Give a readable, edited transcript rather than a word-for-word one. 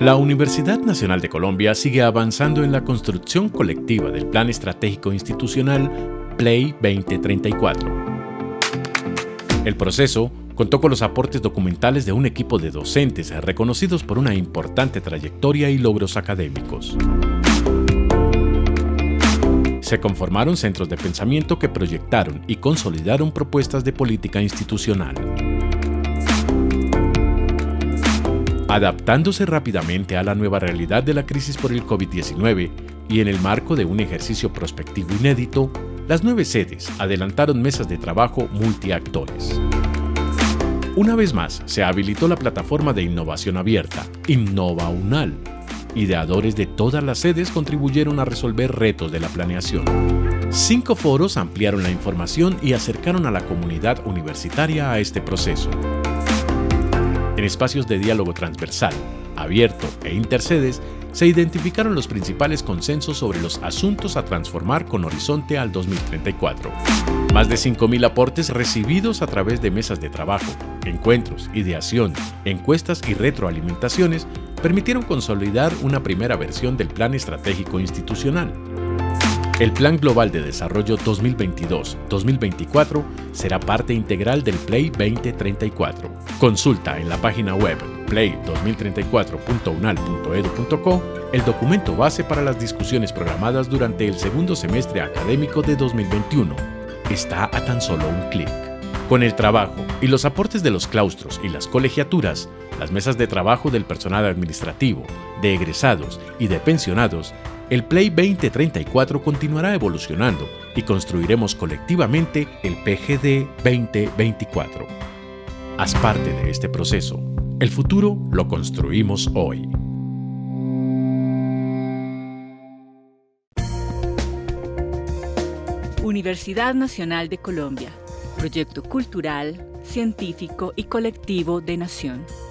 La Universidad Nacional de Colombia sigue avanzando en la construcción colectiva del Plan Estratégico Institucional PLEI 2034. El proceso contó con los aportes documentales de un equipo de docentes reconocidos por una importante trayectoria y logros académicos. Se conformaron centros de pensamiento que proyectaron y consolidaron propuestas de política institucional. Adaptándose rápidamente a la nueva realidad de la crisis por el COVID-19 y en el marco de un ejercicio prospectivo inédito, las 9 sedes adelantaron mesas de trabajo multiactores. Una vez más, se habilitó la plataforma de innovación abierta, InnovaUNAL. Ideadores de todas las sedes contribuyeron a resolver retos de la planeación. 5 foros ampliaron la información y acercaron a la comunidad universitaria a este proceso. En espacios de diálogo transversal, abierto e intersedes, se identificaron los principales consensos sobre los asuntos a transformar con horizonte al 2034. Más de 5.000 aportes recibidos a través de mesas de trabajo, encuentros, ideación, encuestas y retroalimentaciones permitieron consolidar una primera versión del Plan Estratégico Institucional. El Plan Global de Desarrollo 2022-2024 será parte integral del PLEI 2034. Consulta en la página web plei2034.unal.edu.co el documento base para las discusiones programadas durante el segundo semestre académico de 2021. Está a tan solo un clic. Con el trabajo y los aportes de los claustros y las colegiaturas, las mesas de trabajo del personal administrativo, de egresados y de pensionados, el PLEI 2034 continuará evolucionando y construiremos colectivamente el PGD 2024. Haz parte de este proceso. El futuro lo construimos hoy. Universidad Nacional de Colombia. Proyecto cultural, científico y colectivo de nación.